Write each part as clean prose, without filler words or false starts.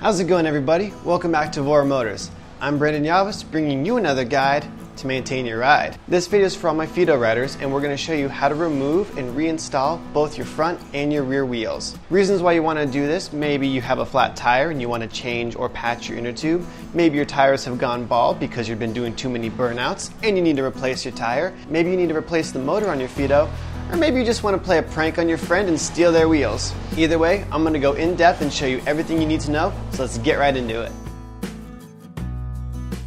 How's it going, everybody? Welcome back to VoroMotors. I'm Brandon Yavas, bringing you another guide to maintain your ride. This video is for all my Fiido riders, and we're going to show you how to remove and reinstall both your front and your rear wheels. Reasons why you want to do this: maybe you have a flat tire and you want to change or patch your inner tube. Maybe your tires have gone bald because you've been doing too many burnouts and you need to replace your tire. Maybe you need to replace the motor on your Fiido. Or maybe you just want to play a prank on your friend and steal their wheels. Either way, I'm going to go in depth and show you everything you need to know, so let's get right into it.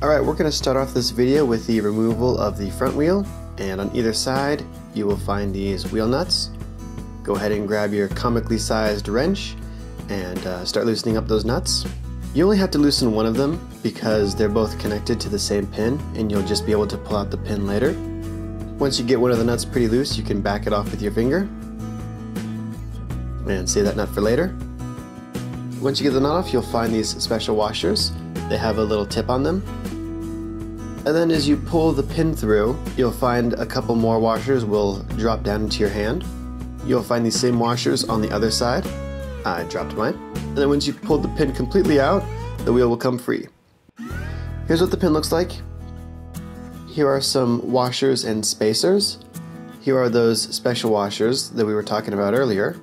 Alright, we're going to start off this video with the removal of the front wheel, and on either side you will find these wheel nuts. Go ahead and grab your comically sized wrench and start loosening up those nuts. You only have to loosen one of them because they're both connected to the same pin, and you'll just be able to pull out the pin later. Once you get one of the nuts pretty loose, you can back it off with your finger and save that nut for later. Once you get the nut off, you'll find these special washers. They have a little tip on them. And then as you pull the pin through, you'll find a couple more washers will drop down into your hand. You'll find these same washers on the other side. I dropped mine. And then once you've pulled the pin completely out, the wheel will come free. Here's what the pin looks like. Here are some washers and spacers. Here are those special washers that we were talking about earlier.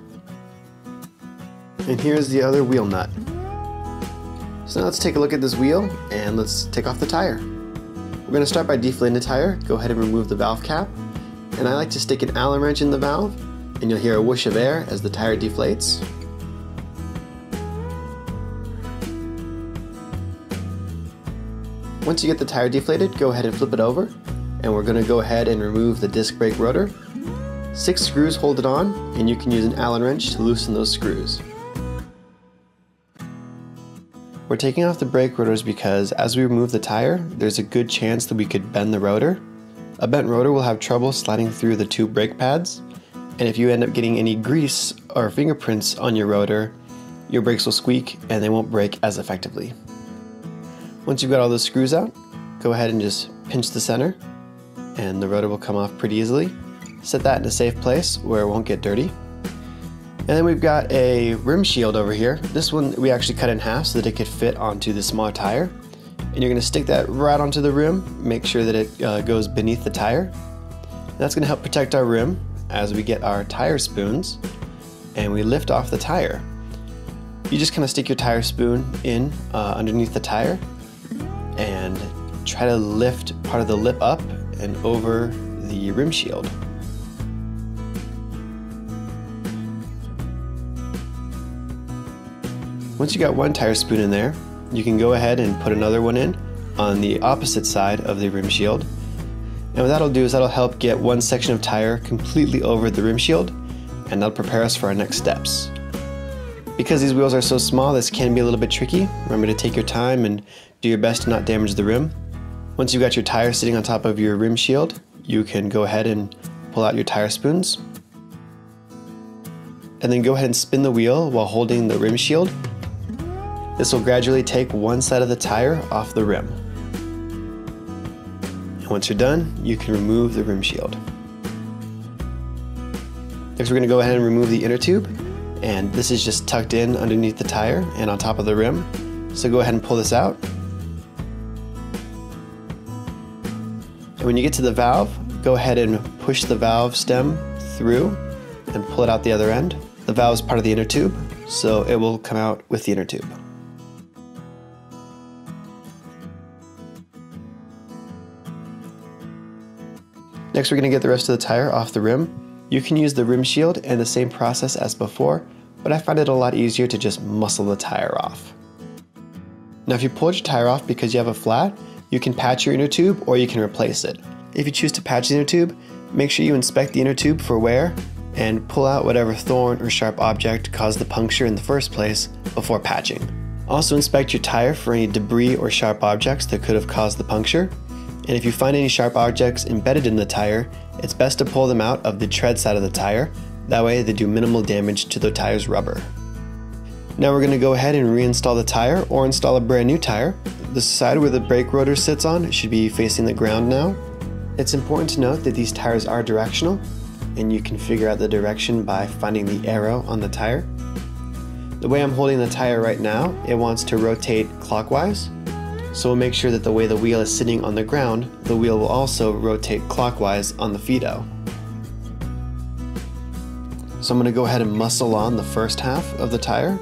And here's the other wheel nut. So now let's take a look at this wheel and let's take off the tire. We're going to start by deflating the tire. Go ahead and remove the valve cap. And I like to stick an Allen wrench in the valve, and you'll hear a whoosh of air as the tire deflates. Once you get the tire deflated, go ahead and flip it over, and we're going to go ahead and remove the disc brake rotor. 6 screws hold it on, and you can use an Allen wrench to loosen those screws. We're taking off the brake rotors because as we remove the tire, there's a good chance that we could bend the rotor. A bent rotor will have trouble sliding through the 2 brake pads, and if you end up getting any grease or fingerprints on your rotor, your brakes will squeak and they won't brake as effectively. Once you've got all those screws out, go ahead and just pinch the center, and the rotor will come off pretty easily. Set that in a safe place where it won't get dirty. And then we've got a rim shield over here. This one we actually cut in half so that it could fit onto the smaller tire. And you're going to stick that right onto the rim, make sure that it goes beneath the tire. That's going to help protect our rim as we get our tire spoons and we lift off the tire. You just kind of stick your tire spoon in underneath the tire and try to lift part of the lip up and over the rim shield. Once you got one tire spoon in there, you can go ahead and put another one in on the opposite side of the rim shield. And what that'll do is that'll help get one section of tire completely over the rim shield, and that'll prepare us for our next steps. Because these wheels are so small, this can be a little bit tricky. Remember to take your time and do your best to not damage the rim. Once you've got your tire sitting on top of your rim shield, you can go ahead and pull out your tire spoons. And then go ahead and spin the wheel while holding the rim shield. This will gradually take one side of the tire off the rim. And once you're done, you can remove the rim shield. Next, we're going to go ahead and remove the inner tube. And this is just tucked in underneath the tire and on top of the rim. So go ahead and pull this out. And when you get to the valve, go ahead and push the valve stem through and pull it out the other end. The valve is part of the inner tube, so it will come out with the inner tube. Next, we're going to get the rest of the tire off the rim. You can use the rim shield and the same process as before, but I find it a lot easier to just muscle the tire off. Now if you pulled your tire off because you have a flat, you can patch your inner tube or you can replace it. If you choose to patch the inner tube, make sure you inspect the inner tube for wear and pull out whatever thorn or sharp object caused the puncture in the first place before patching. Also inspect your tire for any debris or sharp objects that could have caused the puncture. And if you find any sharp objects embedded in the tire, it's best to pull them out of the tread side of the tire. That way they do minimal damage to the tire's rubber. Now we're going to go ahead and reinstall the tire or install a brand new tire. The side where the brake rotor sits on should be facing the ground now. It's important to note that these tires are directional, and you can figure out the direction by finding the arrow on the tire. The way I'm holding the tire right now, it wants to rotate clockwise. So we'll make sure that the way the wheel is sitting on the ground, the wheel will also rotate clockwise on the Fiido. So I'm going to go ahead and muscle on the first half of the tire.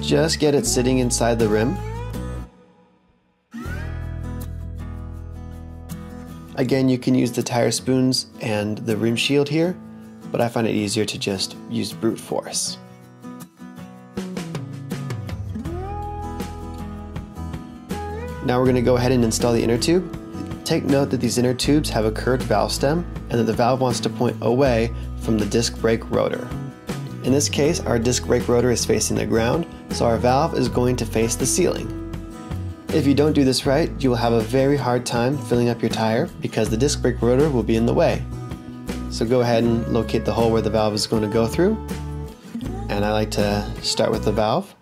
Just get it sitting inside the rim. Again, you can use the tire spoons and the rim shield here, but I find it easier to just use brute force. Now we're going to go ahead and install the inner tube. Take note that these inner tubes have a curved valve stem and that the valve wants to point away from the disc brake rotor. In this case, our disc brake rotor is facing the ground, so our valve is going to face the ceiling. If you don't do this right, you will have a very hard time filling up your tire because the disc brake rotor will be in the way. So go ahead and locate the hole where the valve is going to go through. And I like to start with the valve.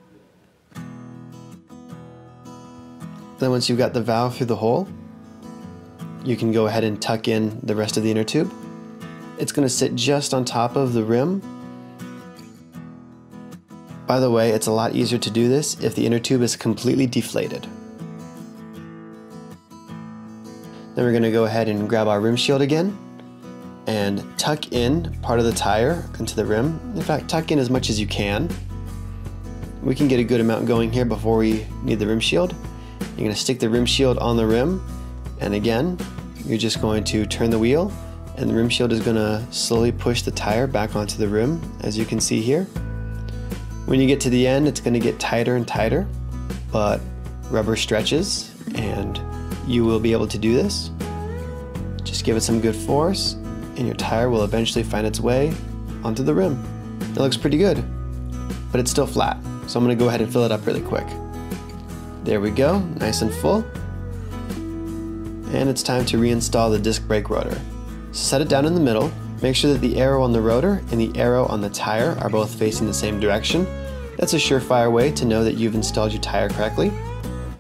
Then once you've got the valve through the hole, you can go ahead and tuck in the rest of the inner tube. It's going to sit just on top of the rim. By the way, it's a lot easier to do this if the inner tube is completely deflated. Then we're going to go ahead and grab our rim shield again and tuck in part of the tire into the rim. In fact, tuck in as much as you can. We can get a good amount going here before we need the rim shield. You're going to stick the rim shield on the rim, and again, you're just going to turn the wheel, and the rim shield is going to slowly push the tire back onto the rim, as you can see here. When you get to the end, it's going to get tighter and tighter, but rubber stretches, and you will be able to do this. Just give it some good force, and your tire will eventually find its way onto the rim. It looks pretty good, but it's still flat, so I'm going to go ahead and fill it up really quick. There we go, nice and full. And it's time to reinstall the disc brake rotor. Set it down in the middle, make sure that the arrow on the rotor and the arrow on the tire are both facing the same direction. That's a surefire way to know that you've installed your tire correctly.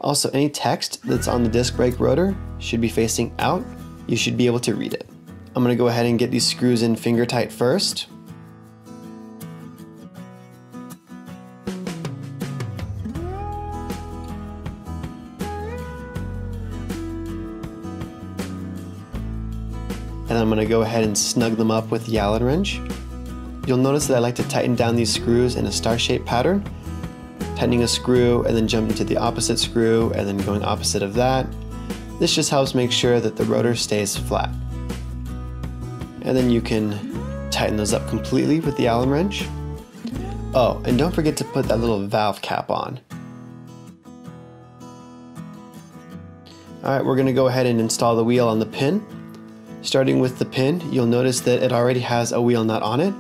Also, any text that's on the disc brake rotor should be facing out. You should be able to read it. I'm going to go ahead and get these screws in finger tight first. And I'm going to go ahead and snug them up with the Allen wrench. You'll notice that I like to tighten down these screws in a star-shaped pattern. Tightening a screw and then jumping to the opposite screw and then going opposite of that. This just helps make sure that the rotor stays flat. And then you can tighten those up completely with the Allen wrench. Oh, and don't forget to put that little valve cap on. All right, we're going to go ahead and install the wheel on the pin. Starting with the pin, you'll notice that it already has a wheel nut on it,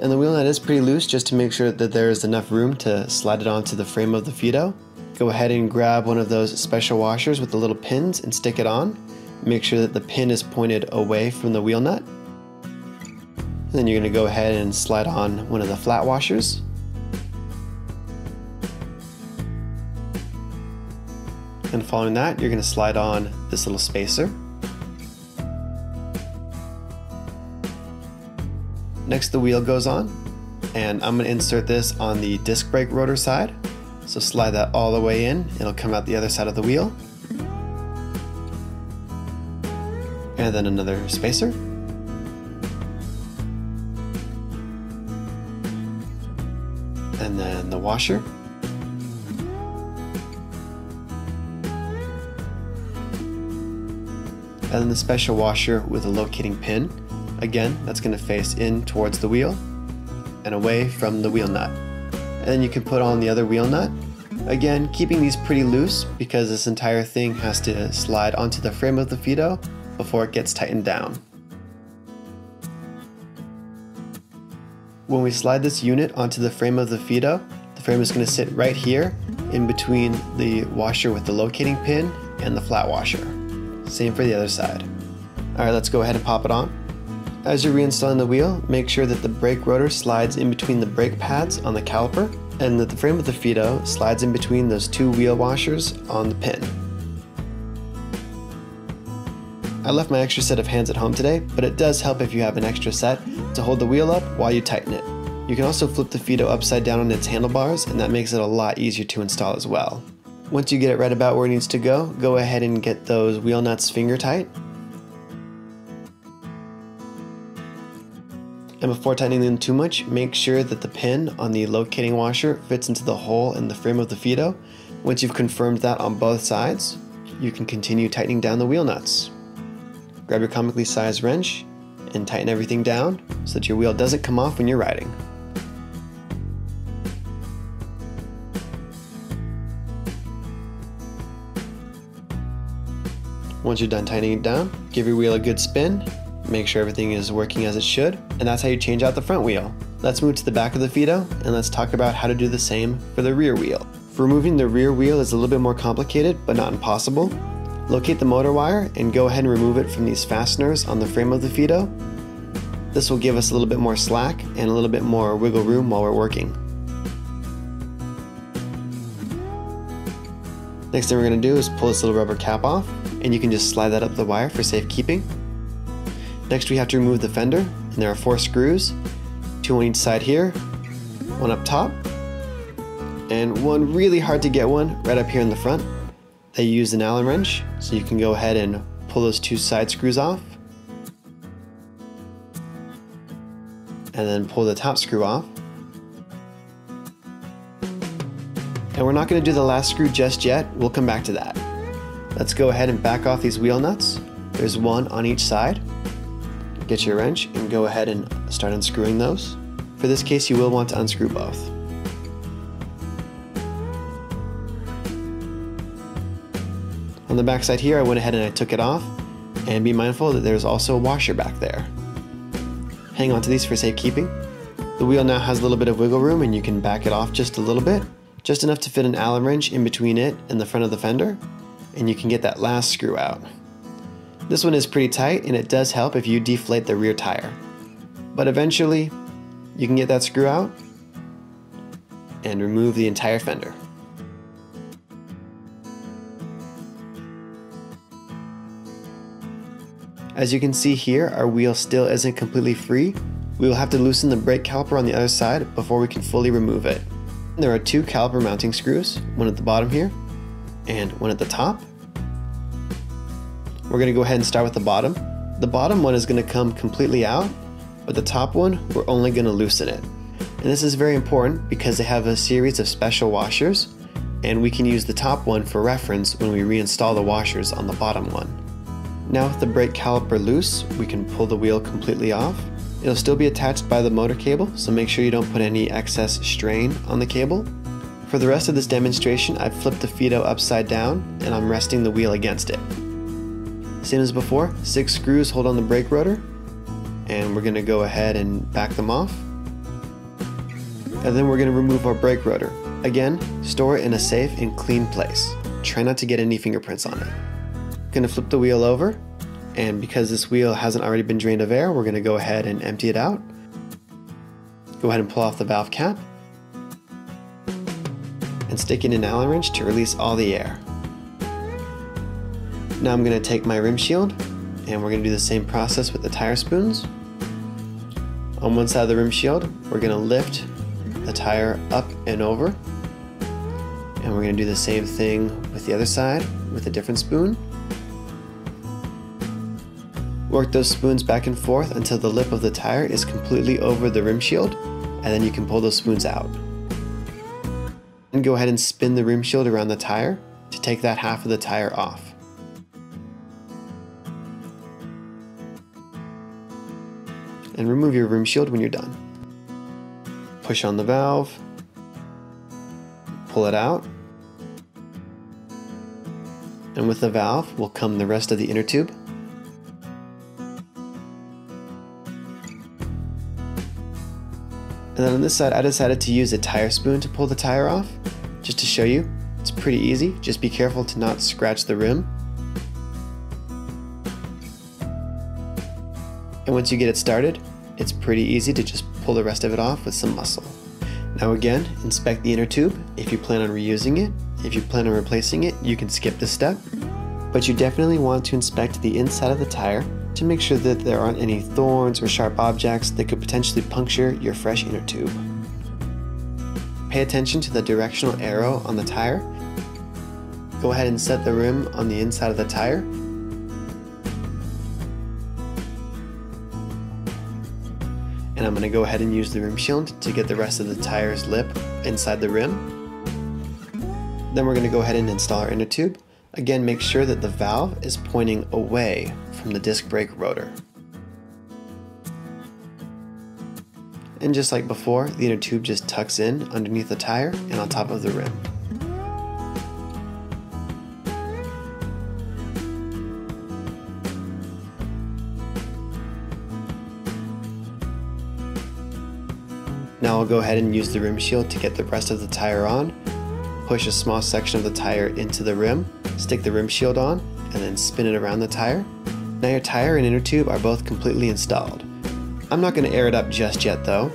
and the wheel nut is pretty loose just to make sure that there is enough room to slide it onto the frame of the Fiido. Go ahead and grab one of those special washers with the little pins and stick it on. Make sure that the pin is pointed away from the wheel nut. And then you're going to go ahead and slide on one of the flat washers. And following that, you're going to slide on this little spacer. Next, the wheel goes on, and I'm going to insert this on the disc brake rotor side. So slide that all the way in, it'll come out the other side of the wheel. And then another spacer. And then the washer. And then the special washer with a locating pin. Again, that's going to face in towards the wheel and away from the wheel nut. And then you can put on the other wheel nut. Again, keeping these pretty loose because this entire thing has to slide onto the frame of the Fiido before it gets tightened down. When we slide this unit onto the frame of the Fiido, the frame is going to sit right here in between the washer with the locating pin and the flat washer. Same for the other side. All right, let's go ahead and pop it on. As you're reinstalling the wheel, make sure that the brake rotor slides in between the brake pads on the caliper and that the frame of the Fiido slides in between those two wheel washers on the pin. I left my extra set of hands at home today, but it does help if you have an extra set to hold the wheel up while you tighten it. You can also flip the Fiido upside down on its handlebars, and that makes it a lot easier to install as well. Once you get it right about where it needs to go, go ahead and get those wheel nuts finger tight. And before tightening them too much, make sure that the pin on the locating washer fits into the hole in the frame of the Fiido. Once you've confirmed that on both sides, you can continue tightening down the wheel nuts. Grab your comically sized wrench and tighten everything down so that your wheel doesn't come off when you're riding. Once you're done tightening it down, give your wheel a good spin. Make sure everything is working as it should, and that's how you change out the front wheel. Let's move to the back of the Fiido, and let's talk about how to do the same for the rear wheel. Removing the rear wheel is a little bit more complicated, but not impossible. Locate the motor wire and go ahead and remove it from these fasteners on the frame of the Fiido. This will give us a little bit more slack and a little bit more wiggle room while we're working. Next thing we're going to do is pull this little rubber cap off, and you can just slide that up the wire for safekeeping. Next, we have to remove the fender, and there are 4 screws, 2 on each side here, 1 up top, and 1 really hard to get one right up here in the front. They use an Allen wrench, so you can go ahead and pull those 2 side screws off, and then pull the top screw off. And we're not going to do the last screw just yet, we'll come back to that. Let's go ahead and back off these wheel nuts. There's 1 on each side. Get your wrench and go ahead and start unscrewing those. For this case, you will want to unscrew both. On the back side here, I went ahead and I took it off, and be mindful that there's also a washer back there. Hang on to these for safekeeping. The wheel now has a little bit of wiggle room, and you can back it off just a little bit, just enough to fit an Allen wrench in between it and the front of the fender, and you can get that last screw out. This one is pretty tight, and it does help if you deflate the rear tire. But eventually, you can get that screw out and remove the entire fender. As you can see here, our wheel still isn't completely free. We will have to loosen the brake caliper on the other side before we can fully remove it. There are 2 caliper mounting screws, one at the bottom here and one at the top. We're going to go ahead and start with the bottom. The bottom one is going to come completely out, but the top one, we're only going to loosen it. And this is very important because they have a series of special washers, and we can use the top one for reference when we reinstall the washers on the bottom one. Now with the brake caliper loose, we can pull the wheel completely off. It'll still be attached by the motor cable, so make sure you don't put any excess strain on the cable. For the rest of this demonstration, I've flipped the Fiido upside down, and I'm resting the wheel against it. Same as before, 6 screws hold on the brake rotor, and we're going to go ahead and back them off. And then we're going to remove our brake rotor. Again, store it in a safe and clean place. Try not to get any fingerprints on it. Going to flip the wheel over, and because this wheel hasn't already been drained of air, we're going to go ahead and empty it out. Go ahead and pull off the valve cap, and stick in an Allen wrench to release all the air. Now I'm going to take my rim shield, and we're going to do the same process with the tire spoons. On one side of the rim shield, we're going to lift the tire up and over, and we're going to do the same thing with the other side with a different spoon. Work those spoons back and forth until the lip of the tire is completely over the rim shield, and then you can pull those spoons out. And go ahead and spin the rim shield around the tire to take that half of the tire off. And remove your rim shield when you're done. Push on the valve, pull it out, and with the valve will come the rest of the inner tube. And then on this side, I decided to use a tire spoon to pull the tire off, just to show you. It's pretty easy, just be careful to not scratch the rim. And once you get it started, it's pretty easy to just pull the rest of it off with some muscle. Now again, inspect the inner tube if you plan on reusing it. If you plan on replacing it, you can skip this step. But you definitely want to inspect the inside of the tire to make sure that there aren't any thorns or sharp objects that could potentially puncture your fresh inner tube. Pay attention to the directional arrow on the tire. Go ahead and set the rim on the inside of the tire. And I'm going to go ahead and use the rim shield to get the rest of the tire's lip inside the rim. Then we're going to go ahead and install our inner tube. Again, make sure that the valve is pointing away from the disc brake rotor. And just like before, the inner tube just tucks in underneath the tire and on top of the rim. Now I'll go ahead and use the rim shield to get the rest of the tire on, push a small section of the tire into the rim, stick the rim shield on, and then spin it around the tire. Now your tire and inner tube are both completely installed. I'm not going to air it up just yet though.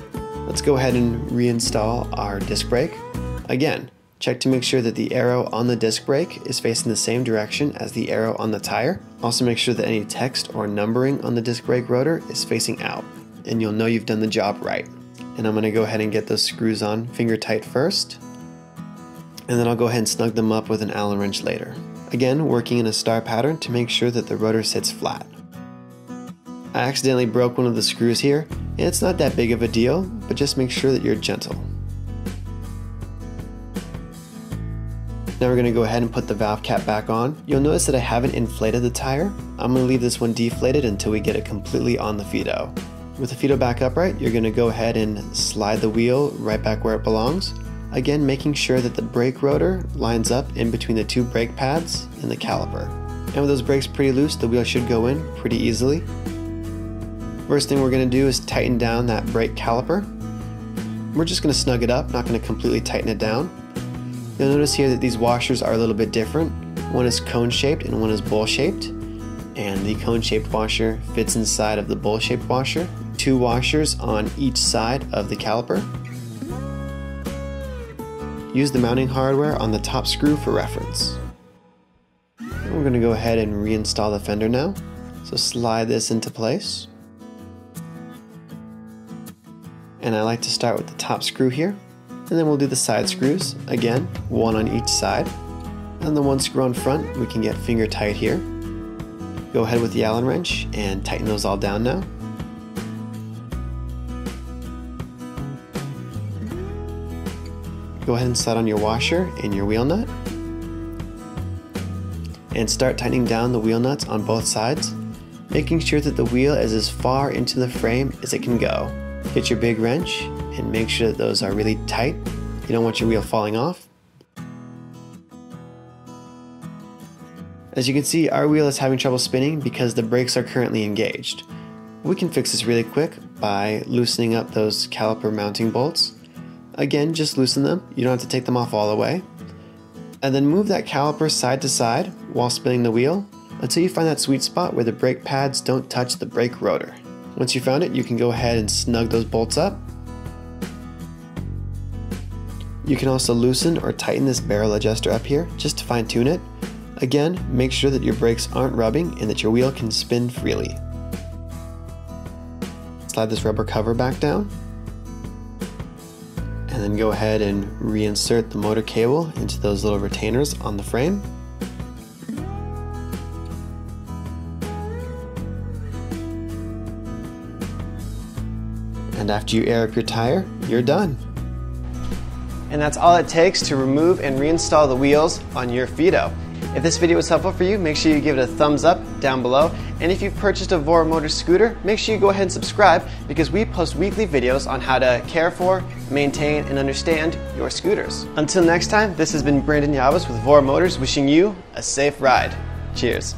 Let's go ahead and reinstall our disc brake. Again, check to make sure that the arrow on the disc brake is facing the same direction as the arrow on the tire. Also make sure that any text or numbering on the disc brake rotor is facing out, and you'll know you've done the job right. And I'm going to go ahead and get those screws on finger tight first, and then I'll go ahead and snug them up with an Allen wrench later. Again, working in a star pattern to make sure that the rotor sits flat. I accidentally broke one of the screws here, and it's not that big of a deal, but just make sure that you're gentle. Now we're going to go ahead and put the valve cap back on. You'll notice that I haven't inflated the tire. I'm going to leave this one deflated until we get it completely on the Fiido. With the Fiido back upright, you're going to go ahead and slide the wheel right back where it belongs. Again, making sure that the brake rotor lines up in between the two brake pads and the caliper. And with those brakes pretty loose, the wheel should go in pretty easily. First thing we're going to do is tighten down that brake caliper. We're just going to snug it up, not going to completely tighten it down. You'll notice here that these washers are a little bit different. One is cone-shaped and one is bowl-shaped. And the cone-shaped washer fits inside of the bowl-shaped washer. Two washers on each side of the caliper. Use the mounting hardware on the top screw for reference. We're going to go ahead and reinstall the fender now. So slide this into place. And I like to start with the top screw here. And then we'll do the side screws. Again, one on each side. And the one screw on front, we can get finger tight here. Go ahead with the Allen wrench and tighten those all down now. Go ahead and slide on your washer and your wheel nut. And start tightening down the wheel nuts on both sides, making sure that the wheel is as far into the frame as it can go. Get your big wrench and make sure that those are really tight. You don't want your wheel falling off. As you can see, our wheel is having trouble spinning because the brakes are currently engaged. We can fix this really quick by loosening up those caliper mounting bolts. Again, just loosen them. You don't have to take them off all the way. And then move that caliper side to side while spinning the wheel until you find that sweet spot where the brake pads don't touch the brake rotor. Once you found it, you can go ahead and snug those bolts up. You can also loosen or tighten this barrel adjuster up here just to fine tune it. Again, make sure that your brakes aren't rubbing and that your wheel can spin freely. Slide this rubber cover back down. And then go ahead and reinsert the motor cable into those little retainers on the frame. And after you air up your tire, you're done. And that's all it takes to remove and reinstall the wheels on your Fiido. If this video was helpful for you, make sure you give it a thumbs up down below. And if you've purchased a VoroMotors scooter, make sure you go ahead and subscribe because we post weekly videos on how to care for, maintain, and understand your scooters. Until next time, this has been Brandon Yavas with VoroMotors wishing you a safe ride. Cheers.